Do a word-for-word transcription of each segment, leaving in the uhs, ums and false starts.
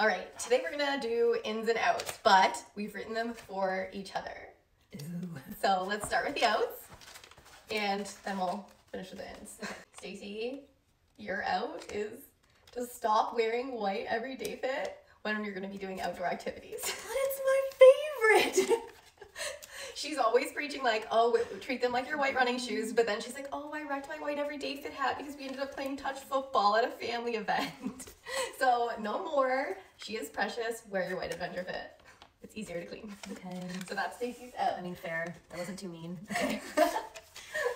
All right, today we're gonna do ins and outs, but we've written them for each other. Ooh. So let's start with the outs and then we'll finish with the ins. Stacey, your out is to stop wearing white everyday fit when you're gonna be doing outdoor activities. But it's my favorite. She's always preaching like, oh, treat them like your white running shoes. But then she's like, oh, I wrecked my white everyday fit hat because we ended up playing touch football at a family event. So no more. She is precious. Wear your white adventure fit. It's easier to clean. Okay. So that's Stacey's out. I mean, fair. That wasn't too mean. Okay.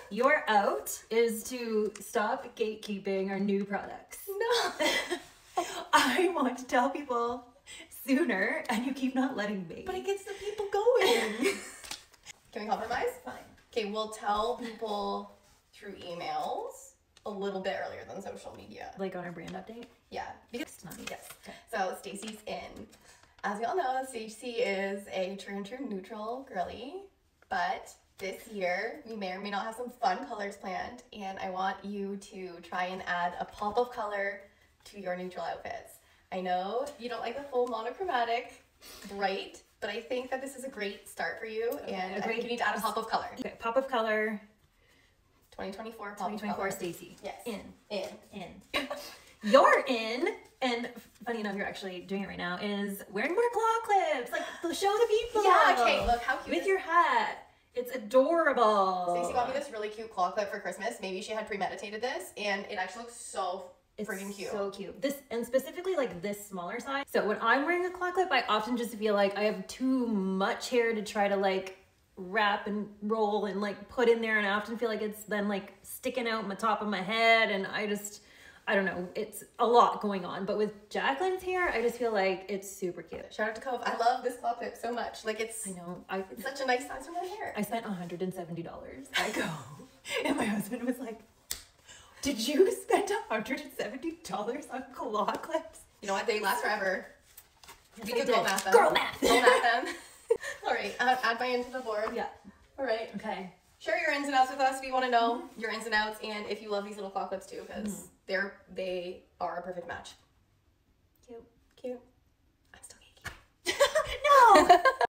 Your out is to stop gatekeeping our new products. No. I want to tell people sooner and you keep not letting me. But it gets the people going. Can we compromise? Fine. Okay, we'll tell people through emails a little bit earlier than social media. Like on our brand update? Yeah. Because it's not me. Yes. Okay. So Stacey's in. As we all know, Stacey is a true and true neutral girly, but this year we may or may not have some fun colors planned, and I want you to try and add a pop of color to your neutral outfits. I know you don't like the full monochromatic, bright, but I think that this is a great start for you, okay, and I think you need to add a pop of color. Okay, pop of color. twenty twenty-four pop twenty twenty-four of color. Stacey. Yes. In. In. In. You're in, and funny enough, you're actually doing it right now, is wearing more claw clips. Like, show the people. Yeah, okay, look how cute. With your hat. It's adorable. Stacey got me this really cute claw clip for Christmas. Maybe she had premeditated this, and it actually looks so It's freaking cute. So cute. This, and specifically like this smaller size. So when I'm wearing a claw clip, I often just feel like I have too much hair to try to like wrap and roll and like put in there, and I often feel like it's then like sticking out my top of my head, and I just, I don't know, it's a lot going on. But with Jacqueline's hair, I just feel like it's super cute. Shout out to Cove. I love this claw clip so much. Like it's, I know, I, it's such a nice size for my hair. I spent one hundred seventy dollars at Cove, and my husband was like, did you spend one hundred seventy dollars on claw clips? You know what? They last forever. Yes, we can girl math them. Girl math! Girl math them. All right, uh, add my into the board. Yeah. All right. Okay. Share your ins and outs with us. We want to know mm-hmm. your ins and outs and if you love these little claw clips too, because mm-hmm. they're, they are a perfect match. Cute. Cute. I'm still geeky. No!